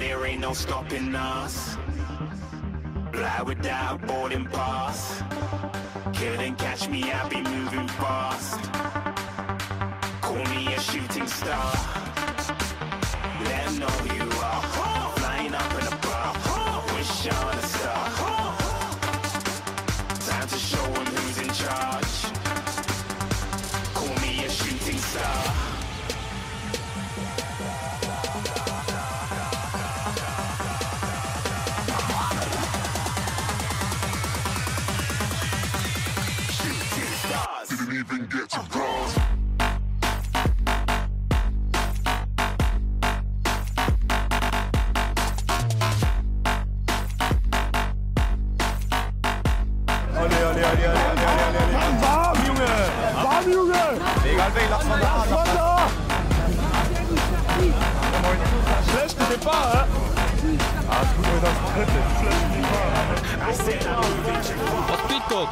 there ain't no stopping us. Fly without boarding pass. Couldn't catch me, I be moving fast. Call me a shooting star. Let 'em know who you are. Flying up in a bar. Wish on a star. Time to show 'em who's in charge. Call me a shooting star. Even get to cross. Warm, Junge! Warm, Junge! Egal, wen, lass mal da! Lass mal da! Schlechte Depart, hä? Ah, ist gut, wenn das dritte. Schlechte Depart. Was TikTok? TikTok.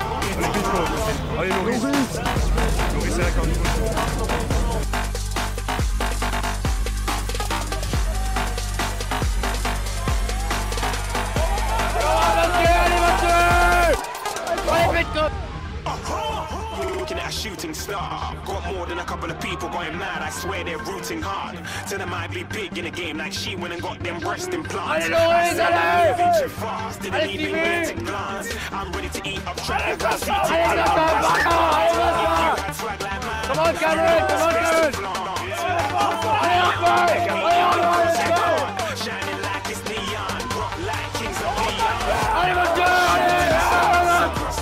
Allez, Loris. Loris, c'est la carte. A shooting star. Got more than a couple of people going mad. I swear they're rooting hard. Tell them I'd be big in the game like she went and got them breast implants. I said I'm moving too fast. Didn't even get a glance. I'm ready to eat up track. If you had swag like mine, come on, Karen. Come on, Karen. Shining like it's neon. Rock like kings of neon. Across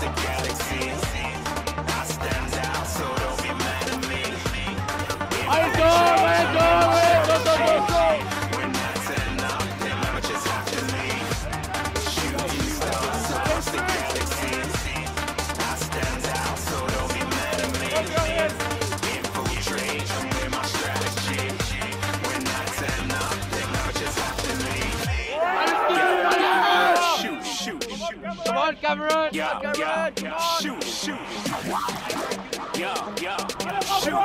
the galaxy. Cameron, yeah, yeah, yeah. Shoot, shoot. Yeah, yeah. Shoot, shoot. Yeah,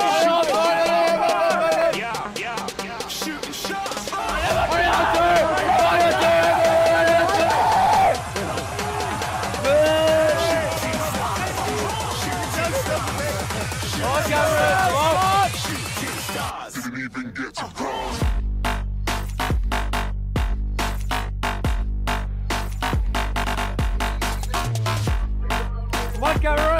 yeah. Shoot, shoot. Didn't even get to cross. What, Cameron?